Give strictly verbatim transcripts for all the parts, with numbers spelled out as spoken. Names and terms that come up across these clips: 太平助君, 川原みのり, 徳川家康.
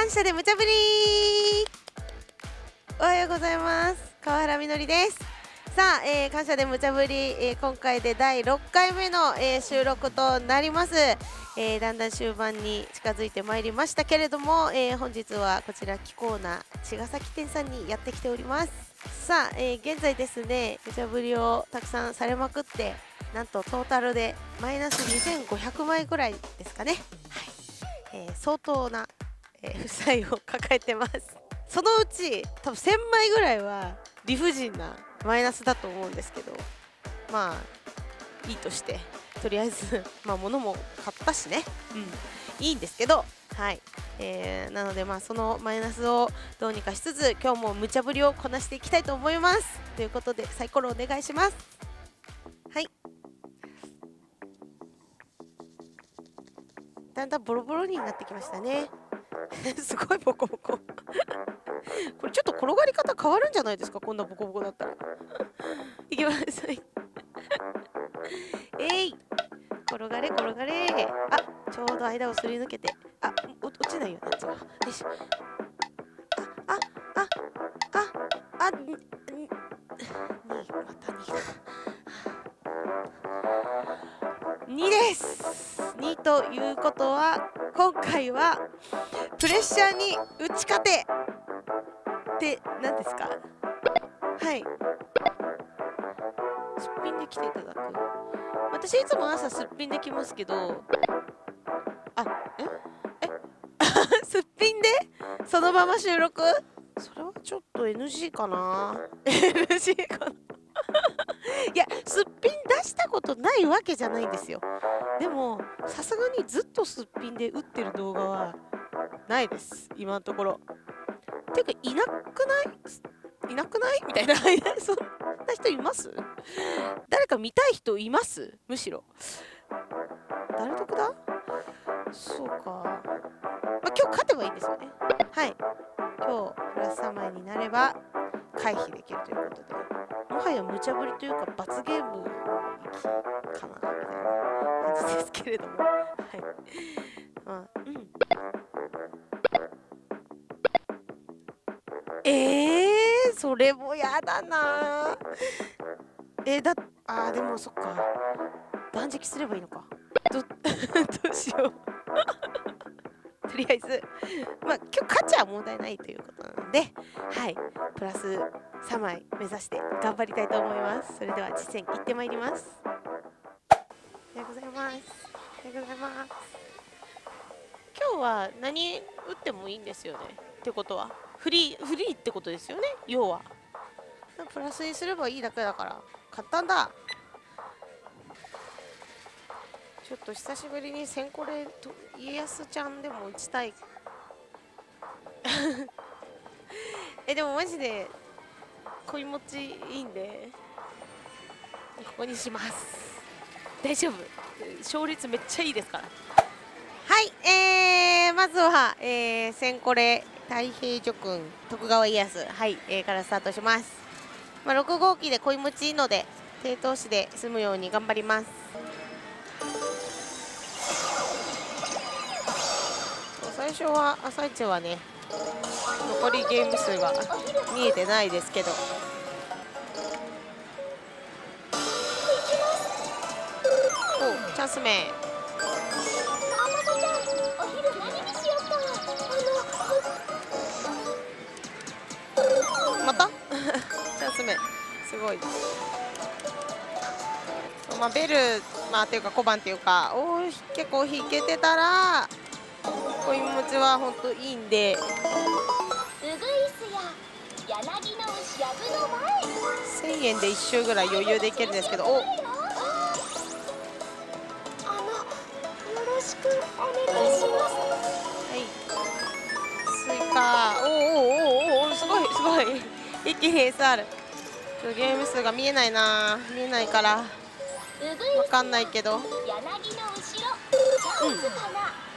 感謝で無茶ぶり。おはようございます、川原みのりです。さあ、えー、感謝で無茶ぶり、えー、今回でだいろっかいめの、えー、収録となります。えー、だんだん終盤に近づいてまいりましたけれども、えー、本日はこちら貴重な茅ヶ崎店さんにやってきております。さあ、えー、現在ですね、無茶ぶりをたくさんされまくって、なんとトータルでマイナスにせんごひゃくまいぐらいですかね、はい、えー、相当な、えー、負債を抱えてます。そのうち多分せんまいぐらいは理不尽なマイナスだと思うんですけど、まあいいとして、とりあえずまあ物も買ったしね、うん、いいんですけど、はい、えー、なのでまあそのマイナスをどうにかしつつ、今日も無茶ぶりをこなしていきたいと思います。ということでサイコロお願いします。はい、だんだんボロボロになってきましたね。すごいボコボコこれちょっと転がり方変わるんじゃないですか、こんなボコボコだったらいきますえい、転がれ転がれ、あ、ちょうど間をすり抜けて、あ、落ちないよな、よいしょ、あ、あ、あ、あ、あ、に、またにだにです。にということは、今回はプレッシャーに打ち勝てって何ですか。はい、すっぴんで来ていただく。私いつも朝すっぴんで来ますけど、あ、ええすっぴんでそのまま収録、それはちょっと エヌジー かなエヌジー かな。いや、すっぴん出したことないわけじゃないんですよ。でもさすがにずっとすっぴんで打ってる動画はないです、今のところ。てか、いなくないいなくないみたいなそんな人います？誰か見たい人います？むしろ誰得だ。そうか、まあ、今日勝てばいいんですよね。はい、今日プラスさんまいになれば回避できるということで、もはや無茶ぶりというか罰ゲームかなみたいな感じですけれども、はい、まあ、うん、えー、それもやだなー。えー、だ、あー、でもそっか、断食すればいいのか。ど、どうしようとりあえず、まあ、今日勝ちは問題ないということなので、はい、プラスさんまい目指して頑張りたいと思います。それでは実戦行ってまいります。おはようございます。おはようございます。今日は何打ってもいいんですよね。ってことはフリー、フリーってことですよね、要は。プラスにすればいいだけだから買ったんだ。ちょっと久しぶりに先行で家康ちゃんでも打ちたいえ、でもマジで恋持ちいいんでここにします。大丈夫、勝率めっちゃいいですから。はい、えー、まずは、えー、先行で太平助君、徳川家康、はい、えー、からスタートします。まあ、ろくごうきで恋持ちいいので低投資で済むように頑張ります。最初は朝一はね、残りゲーム数が見えてないですけど、お、チャンス名またチャンス目すごい。まあ、ベル、まあ、というかこばんというか、お、結構引けてたら恋持ちは本当いいんで。せんえんでいっしゅうぐらい余裕でいけるんですけど、お、スイカ、おおおお、すごいすごい一気に エスアール。 ゲーム数が見えないな、見えないからわかんないけど、うん、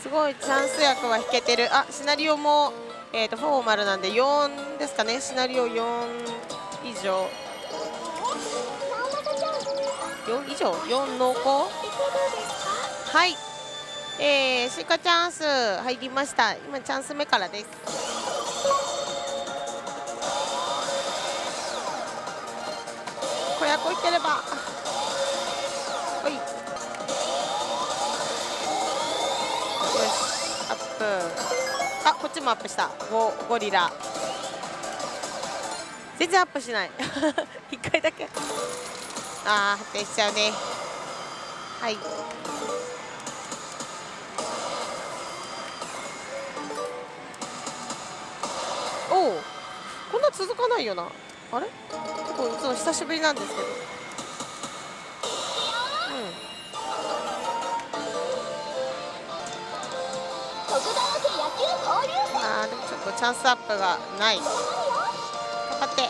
すごいチャンス役は引けてる。あ、シナリオも、えー、とフォーマルなんでよんですかね、シナリオよんいじょう、よん以上、よん濃厚。はい、えー、スイカチャンス入りました。今チャンス目からです。小屋こいければおい、よしアップ。あ、こっちもアップした。 ゴ, ゴリラ全然アップしない一回だけあー発展しちゃうね。はい、おお、こんな続かないよな。あれ結構いつも久しぶりなんですけど、うん、あーでもちょっとチャンスアップがない。頑張って。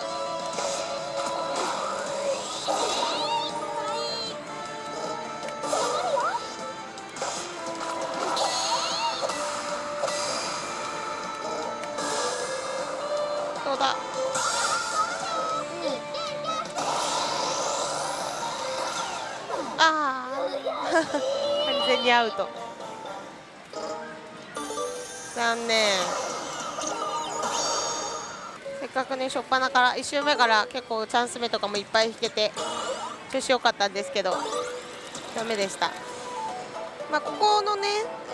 完全にアウト、残念。せっかくね、初っ端からいち周目から結構チャンス目とかもいっぱい引けて調子良かったんですけど、ダメでした。まあ、ここのね、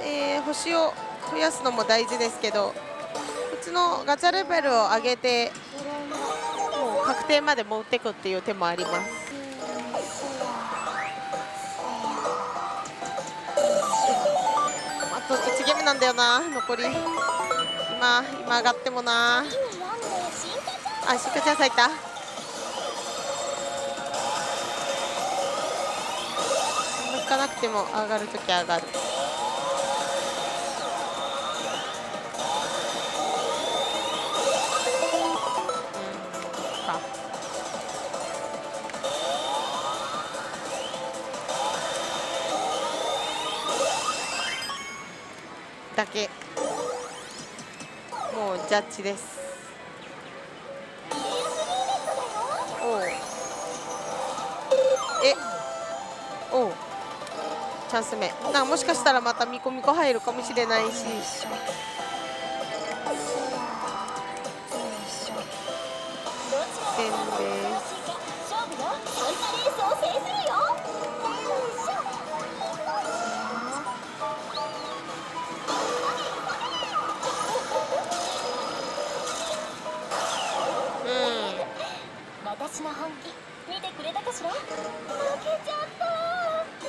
えー、星を増やすのも大事ですけど、うちのガチャレベルを上げてもう確定まで持っていくっていう手もあります。ちょっとちげみなんだよな、残り。今、今上がってもな。あ、しっかちゃん咲いた。行かなくても上がるとき上がる。だけもうジャッジです。おう、え、おう、チャンス目なんか、もしかしたらまたミコミコ入るかもしれないし、私の本気見てくれたかしら。負けちゃったー、悔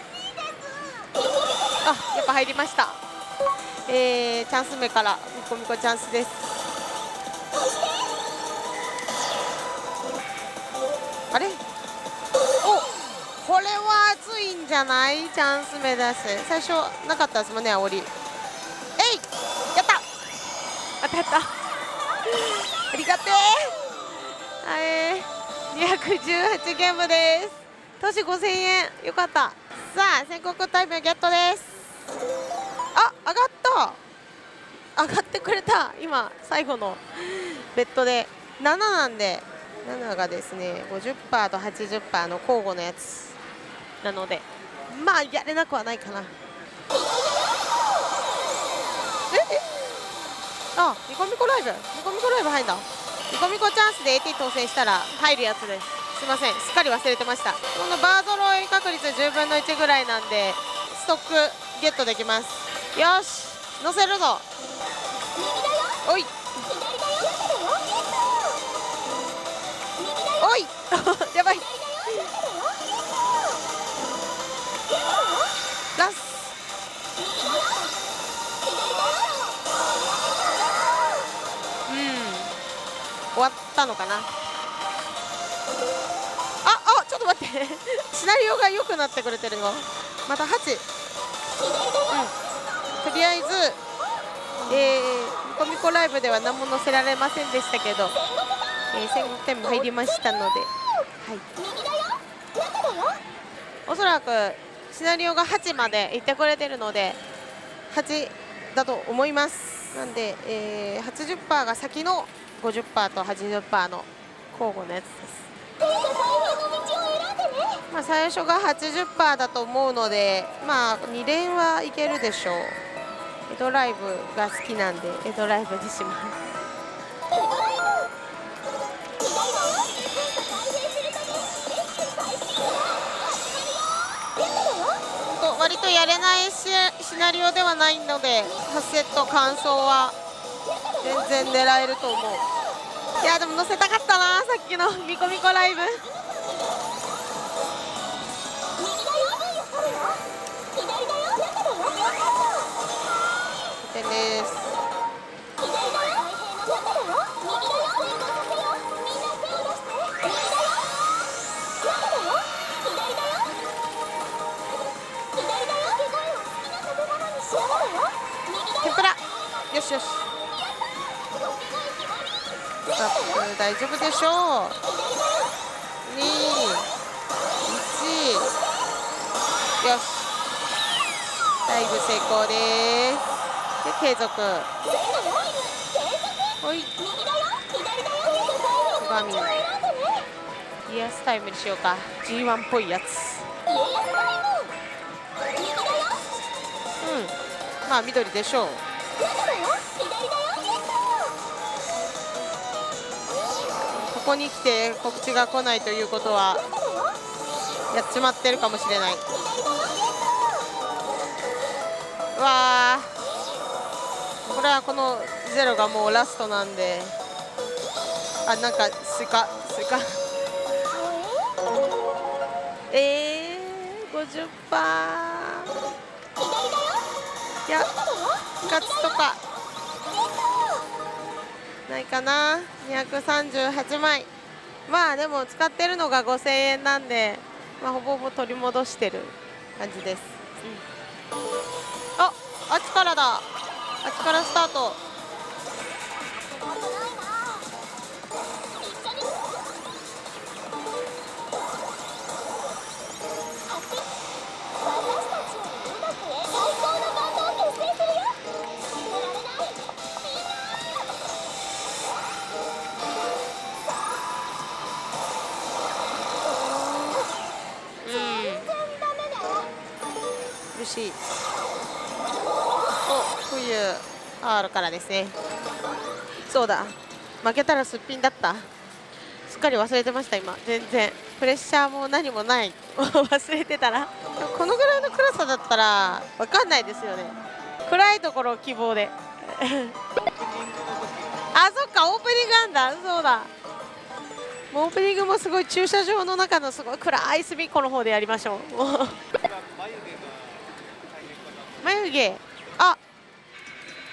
しいです。あ、やっぱ入りました。えー、チャンス目からみこみこチャンスです。あれ、お、これは熱いんじゃない。チャンス目だし、最初なかったですもんね、煽り。えい、やった、当たった、ありがてー。えー、にひゃくじゅうはちゲームです。投資ごせんえん、よかった。さあ、宣告タイムゲットです。あ、上がった、上がってくれた。今最後のベッドでなななんで、なながですね ごじゅっパーセント と はちじゅっパーセント の交互のやつなので、まあやれなくはないかな。ええ、あ、ニコミコライブ、ニコミコライブ入んだ。ミコミコチャンスで エーティー 当選したら入るやつです。すいません、すっかり忘れてました。このバードロイ確率じゅうぶんのいちぐらいなんで、ストックゲットできます。よし、乗せるぞ。おいおいやばい、ラス終わったのかな。あ、あ、ちょっと待ってシナリオが良くなってくれてるよ。またはち、うん、とりあえず、えー、ミコミコライブでは何も載せられませんでしたけど、えー、せんごひゃくてんも入りましたので、はい、おそらくシナリオがはちまでいってくれてるのではちだと思います。なんで、えー、はちじゅっパーセント が先のごじゅっパーセントと はちじゅっパーセント の交互のやつです。まあ、最初が はちじゅっパーセント だと思うので、まあ、に連はいけるでしょう。エドライブが好きなんでエドライブにします。割とやれないシナリオではないのではちセット完走は全然狙えると思う。いやでも乗せたかったな、さっきのミコミコライブ。左です。よしよし、大丈夫でしょう。に、いち、よし、ダイブ成功です。で継続。はい。つばみ。イエスタイムにしようか。ジーワン っぽいやつ。うん。まあ緑でしょう。ここに来て告知が来ないということはやっちまってるかもしれない。うわー、これはこのゼロがもうラストなんで、あ、なんかスイカスイカえー ごじゅっパーセント いや復活とかないかな。にひゃくさんじゅうはちまい、まあでも使ってるのがごせんえんなんで、まあ、ほぼほぼ取り戻してる感じです、うん、あ、あっちからだ、あっちからスタート。お、こういうRからですね。そうだ、負けたらすっぴんだった、すっかり忘れてました。今全然プレッシャーも何もない忘れてたらこのぐらいの暗さだったら分かんないですよね。暗いところを希望であ、そっか、オープニングあんだ、そうだ、もうオープニングもすごい駐車場の中のすごい暗い隅っこの方でやりましょう。もう眉毛、あ、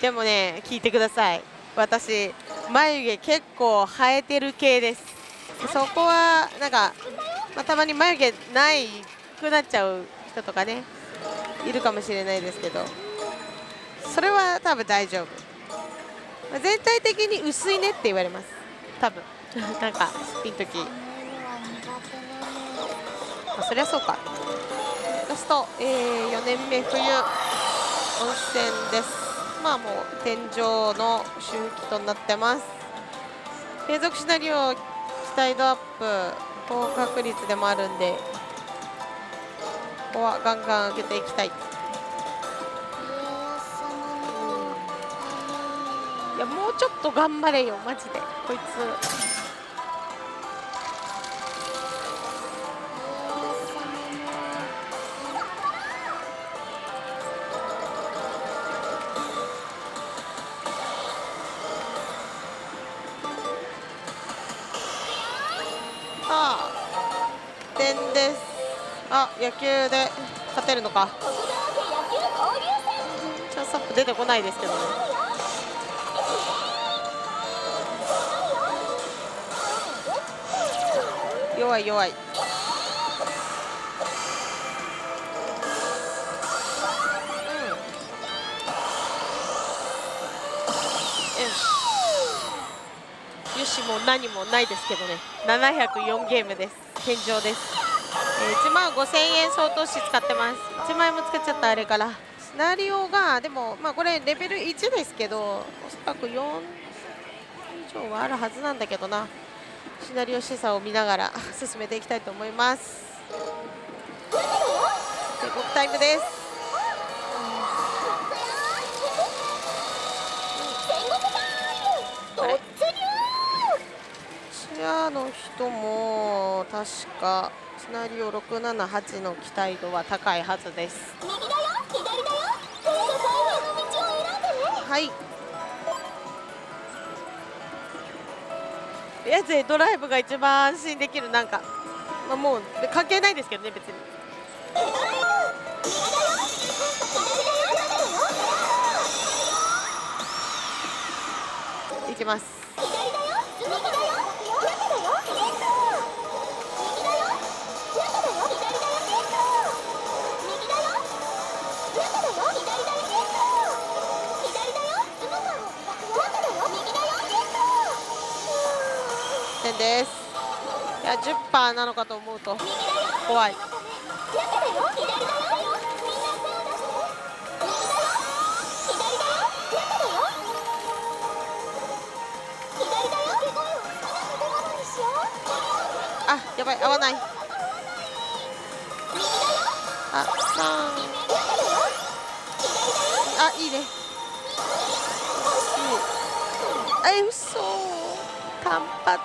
でもね、聞いてください、私眉毛結構生えてる系です。そこはなんか、まあ、たまに眉毛ないくなっちゃう人とかねいるかもしれないですけど、それは多分大丈夫、まあ、全体的に薄いねって言われます多分なんかすっぴん時、まあ、そりゃそうか。ラスト、えー、よねんめ冬、温泉です。まあもう天井の周期となってます。継続シナリオ、期待度アップ、高確率でもあるんで、ここはガンガン上げていきたい。いや、もうちょっと頑張れよマジでこいつ。あ、野球で勝てるのか。チャンスアップ出てこないですけどね。弱い弱い。うん。よし、もう何もないですけどね。ななひゃくよんゲームです。健常です。いちまんごせんえん相当し使ってます。いちまんえんもつけちゃったあれから。シナリオがでも、まあ、これレベルいちですけど、おそらくよん以上はあるはずなんだけどな。シナリオ示唆を見ながら進めていきたいと思います。全国タイムです。チアの人も確かシナリオろくななはちの期待度は高いはずです。右だよ左だよ、はい、エア勢ドライブが一番安心できる。なんか、まあ、もう関係ないですけどね別に。いきます。点です。いや じゅっパーセント なのかと思うと怖い。あ、やばい、合わない。あ、さん、あ、いいね。え、嘘、単発。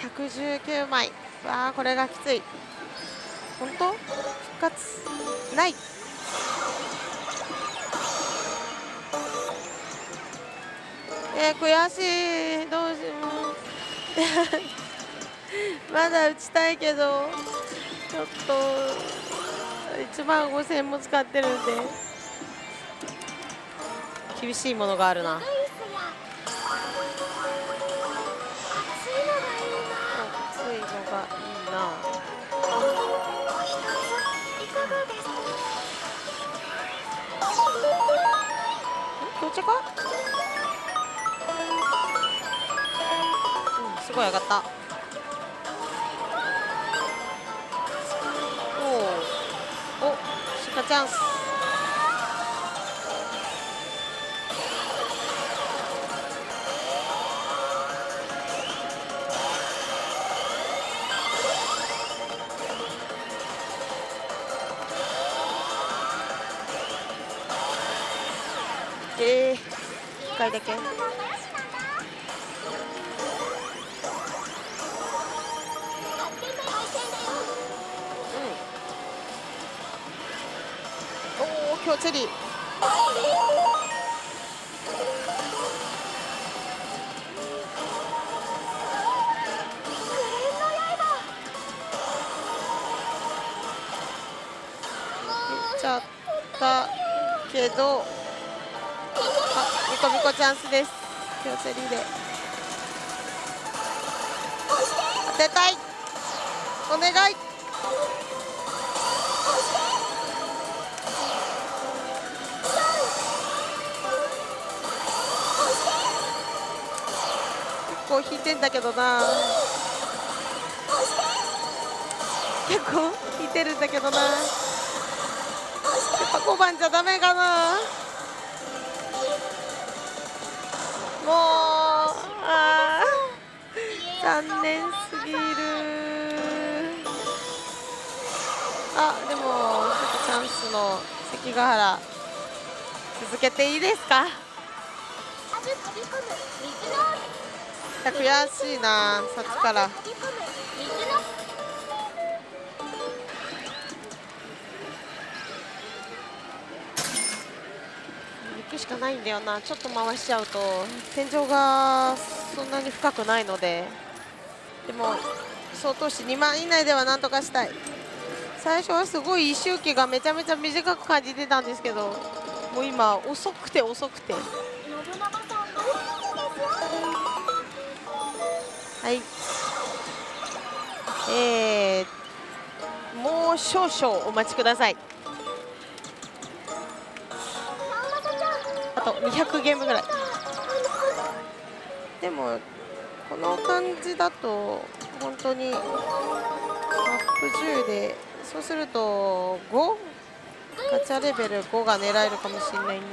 ひゃくじゅうきゅうまい。わあ、これがきつい。本当？復活ない。えー、悔しい。どうしよう。まだ打ちたいけど、ちょっといちまんごせんも使ってるんで厳しいものがあるな。どっちか、うん、すごい上がった。おお、しかチャンス。えー、いっかいだけ。おお、今日チェリー。行っちゃったけど。みこみこチャンスです。今日セリーで当てたい。お願い。結構引いてんだけどな。結構引いてるんだけどな。やっぱごばんじゃダメかな。もう、あー、残念すぎる。あ、でもちょっとチャンスの関ヶ原続けていいですか。悔しいな、さっきから。しかないんだよな。ちょっと回しちゃうと天井がそんなに深くないので、でも総投資にまん以内ではなんとかしたい。最初はすごい周期がめちゃめちゃ短く感じてたんですけど、もう今遅くて遅くて。はい、えー、もう少々お待ちください。にひゃくゲームぐらい。でもこの感じだと本当にマップじゅうで、そうするとごガチャレベルごが狙えるかもしれないね。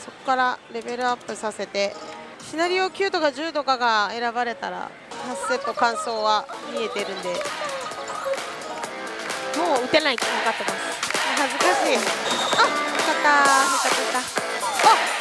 そこからレベルアップさせて、シナリオきゅうとかじゅうとかが選ばれたらはちセット完走は見えてるんで、もう打てないって分かってます。恥ずかしい。あ、よかった。下手くそだ。あっ